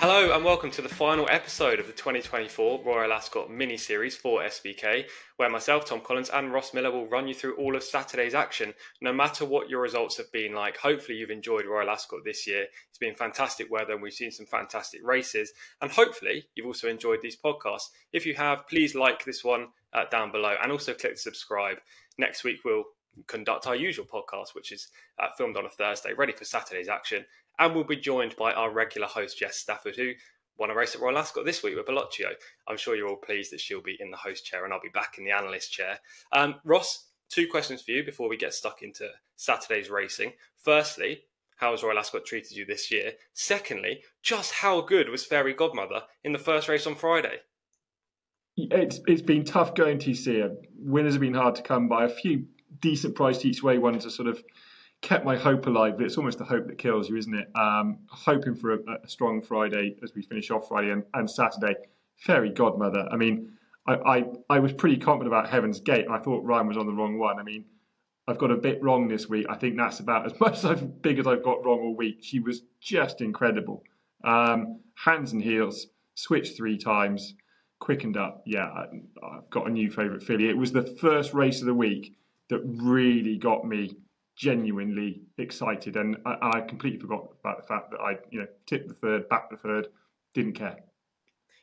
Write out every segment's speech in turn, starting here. Hello and welcome to the final episode of the 2024 Royal Ascot mini-series for SBK, where myself, Tom Collins and Ross Miller will run you through all of Saturday's action, no matter what your results have been like. Hopefully you've enjoyed Royal Ascot this year. It's been fantastic weather and we've seen some fantastic races, and hopefully you've also enjoyed these podcasts. If you have, please like this one down below and also click subscribe. Next week we'll conduct our usual podcast, which is filmed on a Thursday, ready for Saturday's action. And we'll be joined by our regular host, Jess Stafford, who won a race at Royal Ascot this week with Bellocchio. I'm sure you're all pleased that she'll be in the host chair and I'll be back in the analyst chair. Ross, two questions for you before we get stuck into Saturday's racing. Firstly, how has Royal Ascot treated you this year? Secondly, just how good was Fairy Godmother in the first race on Friday? It's been tough going TC. Winners have been hard to come by. A few decent priced each way ones are sort of kept my hope alive, but it's almost the hope that kills you, isn't it? Hoping for a strong Friday as we finish off Friday and Saturday. Fairy Godmother. I mean, I was pretty confident about Heaven's Gate, and I thought Ryan was on the wrong one. I mean, I've got a bit wrong this week. I think that's about as much as I've got wrong all week. She was just incredible. Hands and heels, switched three times, quickened up. Yeah, I've got a new favourite filly. It was the first race of the week that really got me genuinely excited, and I completely forgot about the fact that I, you know, tipped the third, backed the third, didn't care.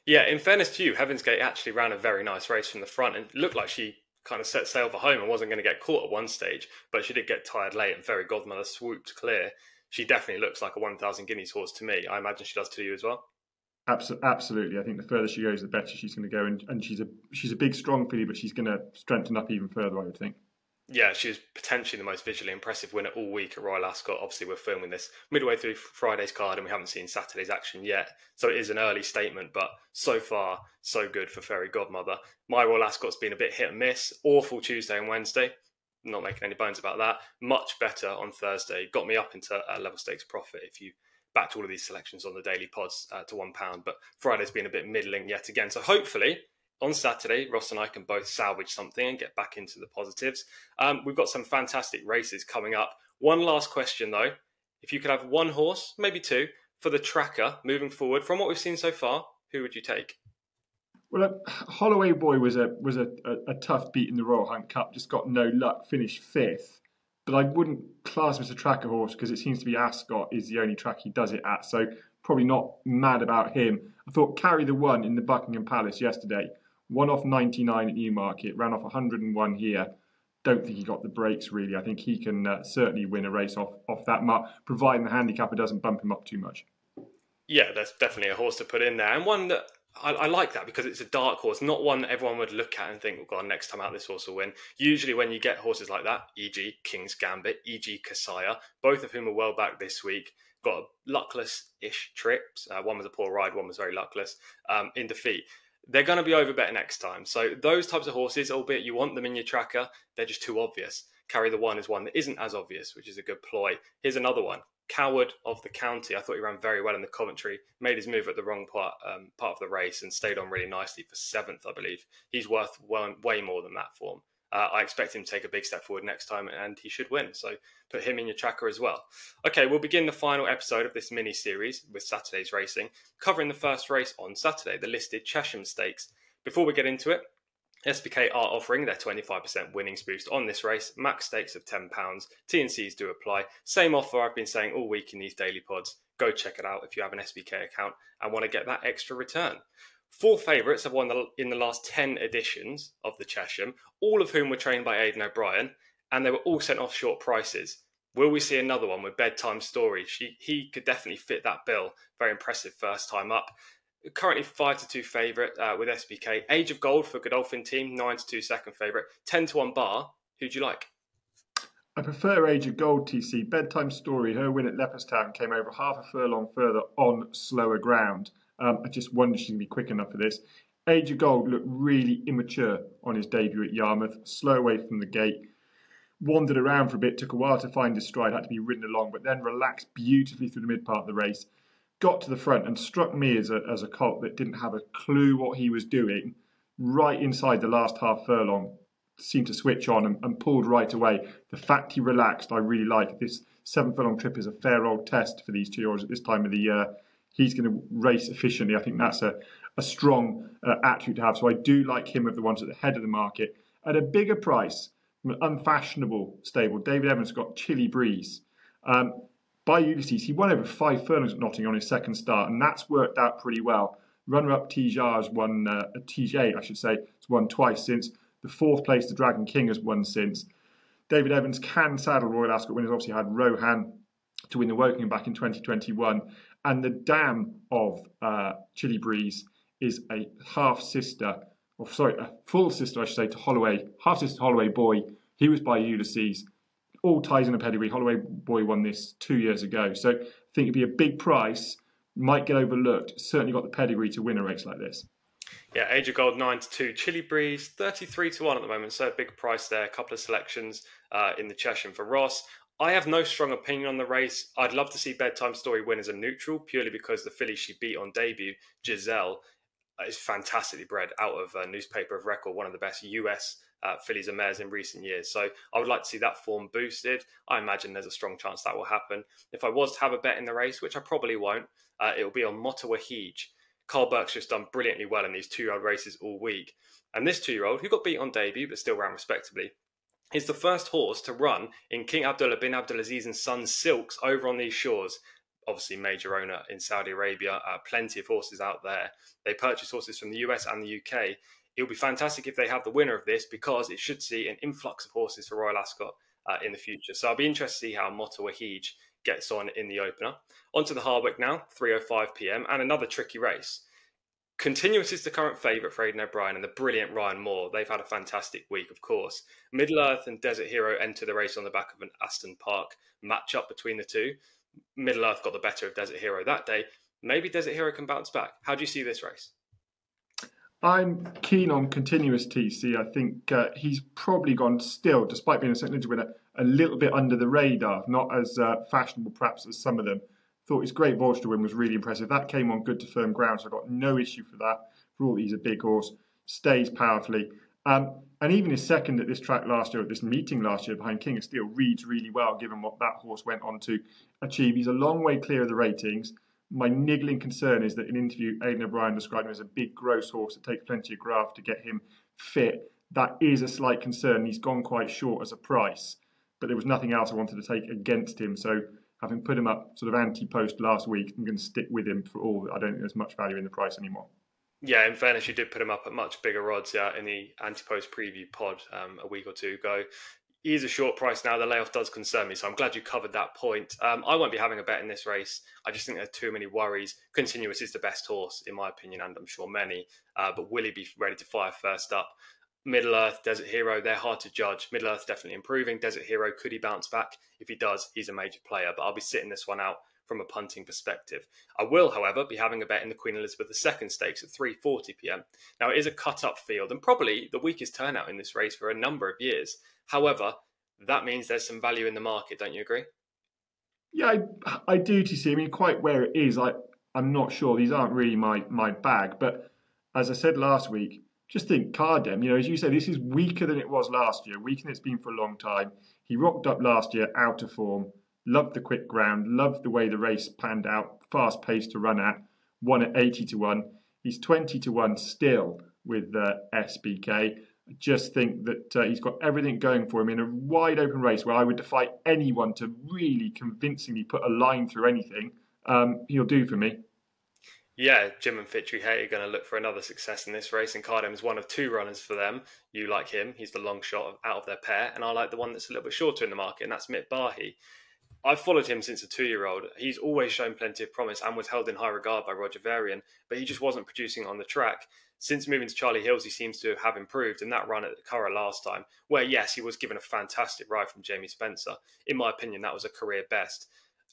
Yeah, in fairness to you, Heaven's Gate actually ran a very nice race from the front and looked like she kind of set sail for home and wasn't going to get caught at one stage, but she did get tired late and Fairy Godmother swooped clear. She definitely looks like a 1,000 guineas horse to me. I imagine she does to you as well. Absolutely. I think the further she goes, the better she's going to go, and she's a big, strong filly, but she's going to strengthen up even further, I would think. Yeah, she was potentially the most visually impressive winner all week at Royal Ascot. Obviously, we're filming this midway through Friday's card and we haven't seen Saturday's action yet. So it is an early statement, but so far, so good for Fairy Godmother. My Royal Ascot's been a bit hit and miss. Awful Tuesday and Wednesday. Not making any bones about that. Much better on Thursday. Got me up into level stakes profit if you backed all of these selections on the daily pods to £1. But Friday's been a bit middling yet again. So hopefully on Saturday, Ross and I can both salvage something and get back into the positives. We've got some fantastic races coming up. One last question, though. If you could have one horse, maybe two, for the tracker moving forward, from what we've seen so far, who would you take? Well, Holloway Boy was a tough beat in the Royal Hunt Cup, just got no luck, finished fifth. But I wouldn't class him as a tracker horse because it seems to be Ascot is the only track he does it at, so probably not mad about him. I thought Carry the One in the Buckingham Palace yesterday. One off 99 at Newmarket, ran off 101 here. Don't think he got the breaks, really. I think he can certainly win a race off that mark, providing the handicapper doesn't bump him up too much. Yeah, that's definitely a horse to put in there. And one that I like that because it's a dark horse, not one that everyone would look at and think, well, God, next time out, this horse will win. Usually when you get horses like that, e.g. King's Gambit, e.g. Kasaya, both of whom are well back this week, got luckless-ish trips. One was a poor ride, one was very luckless, in defeat. They're going to be over better next time. So those types of horses, albeit you want them in your tracker, they're just too obvious. Carry the One is one that isn't as obvious, which is a good ploy. Here's another one. Coward of the County. I thought he ran very well in the Coventry, made his move at the wrong part of the race and stayed on really nicely for seventh, I believe. He's worth way more than that form. I expect him to take a big step forward next time and he should win. So put him in your tracker as well. Okay, we'll begin the final episode of this mini-series with Saturday's racing, covering the first race on Saturday, the listed Chesham Stakes. Before we get into it, SBK are offering their 25% winnings boost on this race, max stakes of £10. T&Cs do apply. Same offer I've been saying all week in these daily pods. Go check it out if you have an SBK account and want to get that extra return. Four favourites have won in the last 10 editions of the Chesham, all of whom were trained by Aidan O'Brien, and they were all sent off short prices. Will we see another one with Bedtime Story? He could definitely fit that bill. Very impressive first time up. Currently 5-2 favourite with SBK. Age of Gold for Godolphin team, 9-2 second favourite. 10-1 bar. Who'd you like? I prefer Age of Gold, TC. Bedtime Story, her win at Leopardstown, came over half a furlong further on slower ground. I just wonder she's going to be quick enough for this. Age of Gold looked really immature on his debut at Yarmouth. Slow away from the gate. Wandered around for a bit. Took a while to find his stride. Had to be ridden along. But then relaxed beautifully through the mid part of the race. Got to the front and struck me as a colt that didn't have a clue what he was doing. Right inside the last half furlong. Seemed to switch on and pulled right away. The fact he relaxed, I really like. This 7 furlong trip is a fair old test for these two year olds at this time of the year. he's going to race efficiently. I think that's a strong attribute to have. So I do like him of the ones at the head of the market. At a bigger price, an unfashionable stable, David Evans got Chilly Breeze. By Ulysses, he won over 5 furlongs at Nottingham on his second start, and that's worked out pretty well. Runner-up Tjarge won, has won twice since. The fourth place, the Dragon King, has won since. David Evans can saddle Royal Ascot winners. Obviously had Rohan to win the Wokingham back in 2021. And the dam of Chilly Breeze is a full sister to Holloway, half-sister to Holloway Boy. He was by Ulysses. All ties in a pedigree. Holloway Boy won this 2 years ago. So I think it'd be a big price. Might get overlooked. Certainly got the pedigree to win a race like this. Yeah, Age of Gold 9-2, Chilly Breeze 33-1 at the moment, so a big price there. A couple of selections in the Cheshire for Ross. I have no strong opinion on the race. I'd love to see Bedtime Story win as a neutral, purely because the filly she beat on debut, Giselle, is fantastically bred out of Newspaper of Record, one of the best US fillies and mares in recent years. So I would like to see that form boosted. I imagine there's a strong chance that will happen. If I was to have a bet in the race, which I probably won't, it will be on Motawaheej. Carl Burke's just done brilliantly well in these two-year-old races all week. And this two-year-old, who got beat on debut but still ran respectably, is the first horse to run in King Abdullah bin Abdulaziz and Son's Silks over on these shores. Obviously, major owner in Saudi Arabia, plenty of horses out there. They purchase horses from the US and the UK. It will be fantastic if they have the winner of this, because it should see an influx of horses for Royal Ascot in the future. So I'll be interested to see how Motawaheej gets on in the opener. Onto the Hardwick now, 3:05 p.m, and another tricky race. Continuous is the current favourite for Aidan O'Brien and the brilliant Ryan Moore. They've had a fantastic week, of course. Middle Earth and Desert Hero enter the race on the back of an Aston Park matchup between the two. Middle Earth got the better of Desert Hero that day. Maybe Desert Hero can bounce back. How do you see this race? I'm keen on Continuous, TC. I think he's probably gone still, despite being a second winner, a little bit under the radar, not as fashionable perhaps as some of them. Thought his great Voyage to Win was really impressive. That came on good to firm ground, so I got no issue for that. For all, he's a big horse, stays powerfully. And even his second at this track last year, at this meeting last year behind King of Steel, reads really well, given what that horse went on to achieve. He's a long way clear of the ratings. My niggling concern is that in an interview, Aidan O'Brien described him as a big, gross horse that takes plenty of graft to get him fit. That is a slight concern. He's gone quite short as a price, but there was nothing else I wanted to take against him. So having put him up sort of anti-post last week, I'm going to stick with him for all. I don't think there's much value in the price anymore. Yeah, in fairness, you did put him up at much bigger odds in the anti-post preview pod a week or two ago. He is a short price now. The layoff does concern me, so I'm glad you covered that point. I won't be having a bet in this race. I just think there are too many worries. Continuous is the best horse, in my opinion, and I'm sure many. But will he be ready to fire first up? Middle Earth, Desert Hero, they're hard to judge. Middle Earth definitely improving. Desert Hero, could he bounce back? If he does, he's a major player. But I'll be sitting this one out from a punting perspective. I will, however, be having a bet in the Queen Elizabeth II Stakes at 3:40 p.m. Now, it is a cut-up field and probably the weakest turnout in this race for a number of years. However, that means there's some value in the market, don't you agree? Yeah, I do, TC. I mean, quite where it is, I'm not sure. These aren't really my bag. But as I said last week, just think Cardem. You know, as you say, this is weaker than it was last year, weaker than it's been for a long time. He rocked up last year out of form. Loved the quick ground, loved the way the race panned out, fast pace to run at, won at 80-1. He's 20-1 still with SBK. I just think that he's got everything going for him in a wide open race where I would defy anyone to really convincingly put a line through anything. He'll do for me. Yeah, Jim and Fitri Hay are going to look for another success in this race, and Cardem is one of two runners for them. You like him, he's the long shot out of their pair, and I like the one that's a little bit shorter in the market, and that's Mitbahi. I've followed him since a two-year-old. He's always shown plenty of promise and was held in high regard by Roger Varian, but he just wasn't producing on the track. Since moving to Charlie Hills, he seems to have improved, and that run at the Curragh last time, where, yes, he was given a fantastic ride from Jamie Spencer. In my opinion, that was a career best.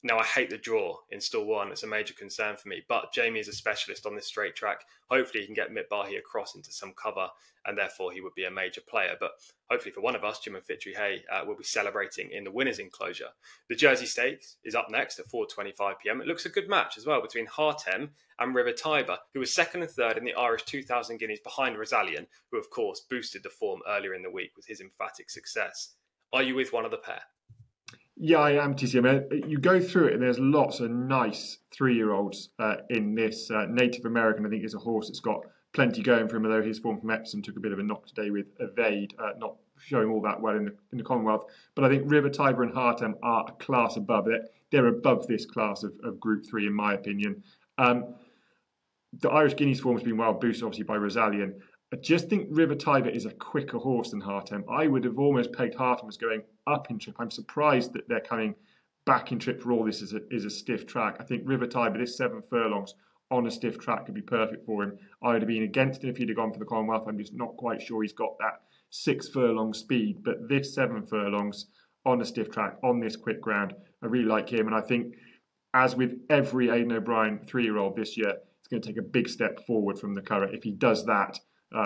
Now, I hate the draw in stall one. It's a major concern for me, but Jamie is a specialist on this straight track. Hopefully, he can get Mitbahi across into some cover, and therefore he would be a major player. But hopefully for one of us, Jim and Fitri Hay will be celebrating in the winner's enclosure. The Jersey Stakes is up next at 4:25 p.m. It looks a good match as well between Haatem and River Tiber, who was second and third in the Irish 2,000 guineas behind Rosallion, who, of course, boosted the form earlier in the week with his emphatic success. Are you with one of the pair? Yeah, I am, TC. I mean, you go through it and there's lots of nice three-year-olds in this. Native American, I think, is a horse that's got plenty going for him, although his form from Epsom took a bit of a knock today with Evade, not showing all that well in the Commonwealth. But I think River Tiber and Haatem are a class above it. They're above this class of Group 3, in my opinion. The Irish Guineas form has been well boosted, obviously, by Rosallion. I just think River Tiber is a quicker horse than Haatem. I would have almost pegged Haatem as going up in trip. I'm surprised that they're coming back in trip for all this is a stiff track. I think River Tiber, this 7 furlongs on a stiff track, could be perfect for him. I would have been against him if he'd have gone for the Commonwealth. I'm just not quite sure he's got that 6 furlong speed. But this 7 furlongs on a stiff track, on this quick ground, I really like him. And I think, as with every Aidan O'Brien three-year-old this year, it's going to take a big step forward from the current. If he does that,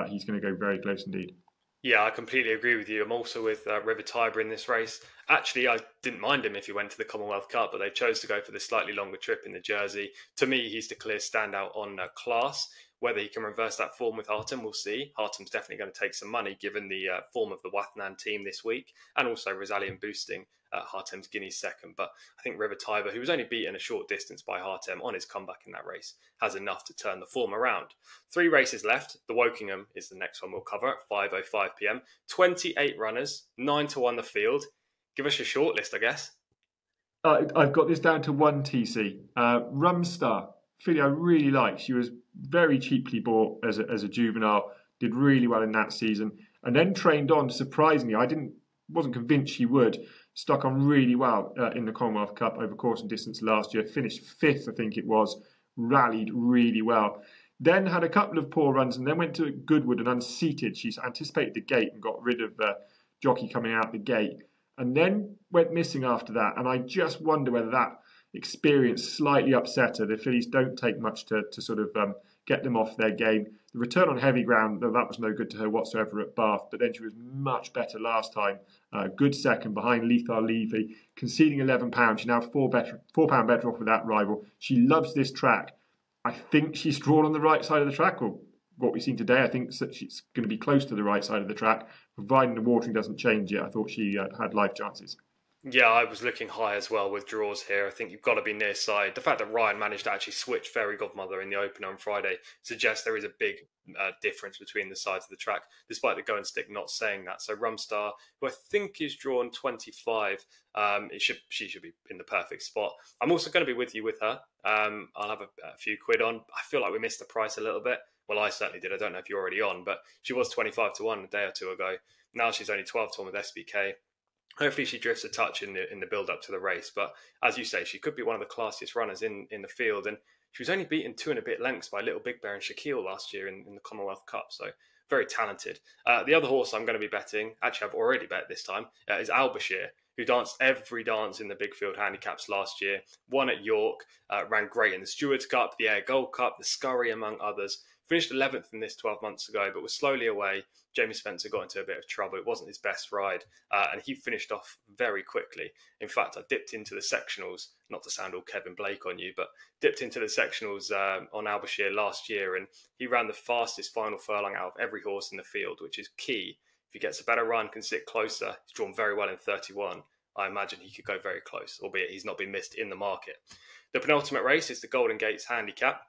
he's going to go very close indeed. Yeah, I completely agree with you. I'm also with River Tiber in this race. Actually, I didn't mind him if he went to the Commonwealth Cup, but they chose to go for the slightly longer trip in the Jersey. To me, he's the clear standout on class. Whether he can reverse that form with Haatem, we'll see. Haatem's definitely going to take some money given the form of the Wathanan team this week, and also Rosallion boosting Haatem's Guineas second. But I think River Tiber, who was only beaten a short distance by Haatem on his comeback in that race, has enough to turn the form around. 3 races left. The Wokingham is the next one we'll cover at 5:05 p.m. 28 runners, 9 to 1 the field. Give us your shortlist, I guess. I've got this down to 1, TC. Rumstar, filly I really like. She was very cheaply bought as a juvenile, did really well in that season, and then trained on, surprisingly. I wasn't convinced she would. Stuck on really well in the Commonwealth Cup over course and distance last year. Finished 5th, I think it was. Rallied really well. Then had a couple of poor runs and then went to Goodwood and unseated. She's anticipated the gate and got rid of the jockey coming out the gate. And then went missing after that. And I just wonder whether that experience slightly upset her. The fillies don't take much to sort of get them off their game. The return on heavy ground, though, that was no good to her whatsoever at Bath, but then she was much better last time. Good second behind Lethal Levy, conceding £11. She's now £4 better off with that rival. She loves this track. I think she's drawn on the right side of the track, or what we've seen today, I think she's going to be close to the right side of the track, providing the watering doesn't change it. I thought she had life chances. Yeah, I was looking high as well with draws here. I think you've got to be near side. The fact that Ryan managed to actually switch Fairy Godmother in the opener on Friday suggests there is a big difference between the sides of the track, despite the go and stick not saying that. So Rumstar, who I think is drawn 25, she should be in the perfect spot. I'm also going to be with you with her. I'll have a few quid on. I feel like we missed the price a little bit. Well, I certainly did. I don't know if you're already on, but she was 25 to 1 a day or two ago. Now she's only 12 to 1 with SBK. Hopefully she drifts a touch in the build-up to the race. But as you say, she could be one of the classiest runners in the field. And she was only beaten 2 and a bit lengths by Little Big Bear and Shaquille last year in the Commonwealth Cup. So very talented. The other horse I'm going to be betting, actually I've already bet this time, is Al Bashir, who danced every dance in the Big Field Handicaps last year. Won at York, ran great in the Stewards Cup, the Ayr Gold Cup, the Scurry, among others. Finished 11th in this 12 months ago, but was slowly away. Jamie Spencer got into a bit of trouble. It wasn't his best ride, and he finished off very quickly. In fact, I dipped into the sectionals, not to sound all Kevin Blake on you, but dipped into the sectionals on Al Bashir last year, and he ran the fastest final furlong out of every horse in the field, which is key. If he gets a better run, can sit closer. He's drawn very well in 31. I imagine he could go very close, albeit he's not been missed in the market. The penultimate race is the Golden Gates Handicap.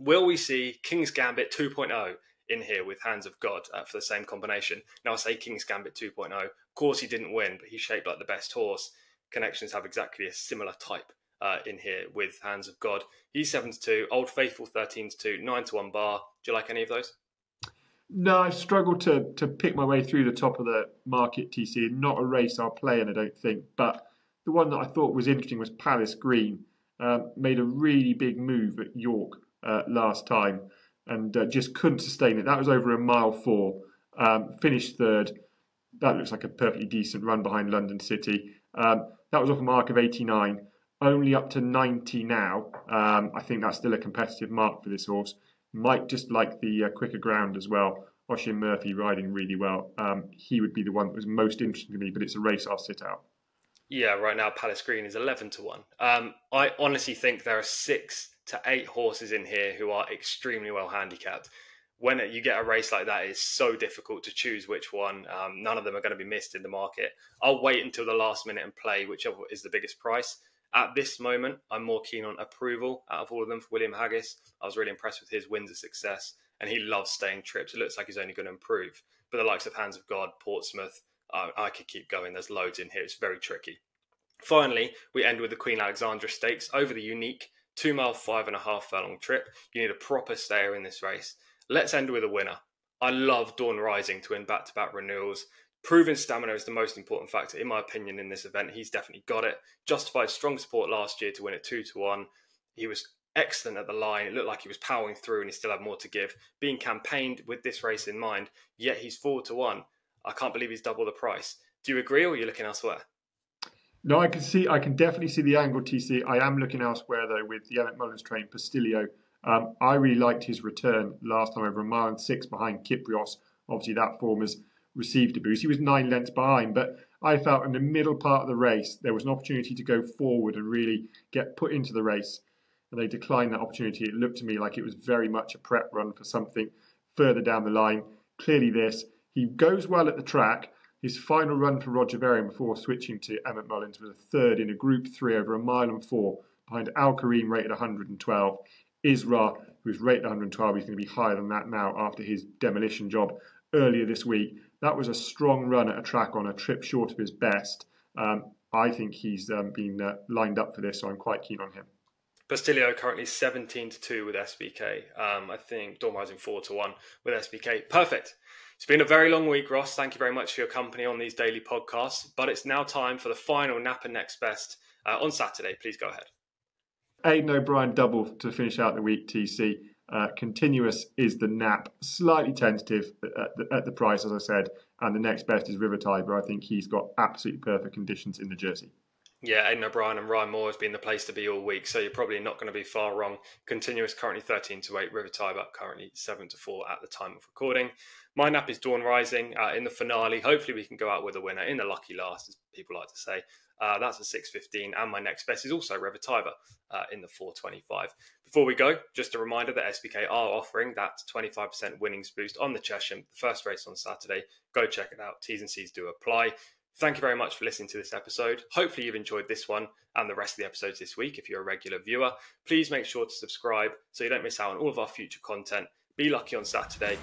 Will we see King's Gambit 2.0 in here with Hands of God for the same combination? Now, I say King's Gambit 2.0. Of course, he didn't win, but he shaped like the best horse. Connections have exactly a similar type in here with Hands of God. He's 7 to 2, Old Faithful 13 to 2, 9 to 1 bar. Do you like any of those? No, I've struggled to pick my way through the top of the market, TC. Not a race I'll play in, I don't think. But the one that I thought was interesting was Palace Green. Made a really big move at York last time and just couldn't sustain it. That was over a 1.4 miles. Finished 3rd. That looks like a perfectly decent run behind London City. That was off a mark of 89, only up to 90 now. I think that's still a competitive mark for this horse. Might just like the quicker ground as well. Oisin Murphy riding really well. He would be the one that was most interesting to me, but it's a race I'll sit out. Yeah, right now Palace Green is 11 to 1. I honestly think there are 6 to 8 horses in here who are extremely well handicapped. when you get a race like that, it's so difficult to choose which one. None of them are going to be missed in the market. I'll wait until the last minute and play whichever is the biggest price. At this moment, I'm more keen on Approval out of all of them for William Haggis. I was really impressed with his wins of success, and he loves staying trips. It looks like he's only going to improve. But the likes of Hands of God, Portsmouth, I could keep going. There's loads in here. It's very tricky. Finally, we end with the Queen Alexandra Stakes over the unique 2 mile, 5.5 furlong trip. You need a proper stayer in this race. Let's end with a winner. I love Dawn Rising to win back-to-back renewals. Proven stamina is the most important factor, in my opinion, in this event. He's definitely got it. Justified strong support last year to win at 2-1. He was excellent at the line. It looked like he was powering through and he still had more to give. Being campaigned with this race in mind, yet he's 4-1. I can't believe he's double the price. Do you agree, or are you looking elsewhere? No, I can definitely see the angle, TC. I am looking elsewhere, though, with the Emmett Mullins train, Pastilio. I really liked his return last time over, 1.6 miles behind Kyprios. Obviously, that form has received a boost. He was 9 lengths behind, but I felt in the middle part of the race, there was an opportunity to go forward and really get put into the race. And they declined that opportunity. It looked to me like it was very much a prep run for something further down the line. Clearly this. He goes well at the track. His final run for Roger Varian before switching to Emmett Mullins was a third in a Group 3 over 1.4 miles behind Al Karim, rated 112. Isra, who's rated 112, he's going to be higher than that now after his demolition job earlier this week. That was a strong run at a track on a trip short of his best. I think he's been lined up for this, so I'm quite keen on him. Pastilio currently 17-2 with SBK. I think Dawn Rising 4-1 with SBK. Perfect. It's been a very long week, Ross. Thank you very much for your company on these daily podcasts. But it's now time for the final Napa Next Best on Saturday. Please go ahead. Aidan O'Brien double to finish out the week, TC. Continuous is the nap. Slightly tentative at the price, as I said. And the next best is River Tiber. I think he's got absolutely perfect conditions in the jersey. Yeah, Aidan O'Brien and Ryan Moore has been the place to be all week, so you're probably not going to be far wrong. Continuous currently 13-8, River Tiber currently 7-4 at the time of recording. My nap is Dawn Rising in the finale. Hopefully we can go out with a winner in the lucky last, as people like to say. That's a 6.15, and my next best is also River Tiber in the 4.25. Before we go, just a reminder that SBK are offering that 25% winnings boost on the Chesham, the first race on Saturday. Go check it out. T's and C's do apply. Thank you very much for listening to this episode. Hopefully you've enjoyed this one and the rest of the episodes this week. If you're a regular viewer, please make sure to subscribe so you don't miss out on all of our future content. Be lucky on Saturday.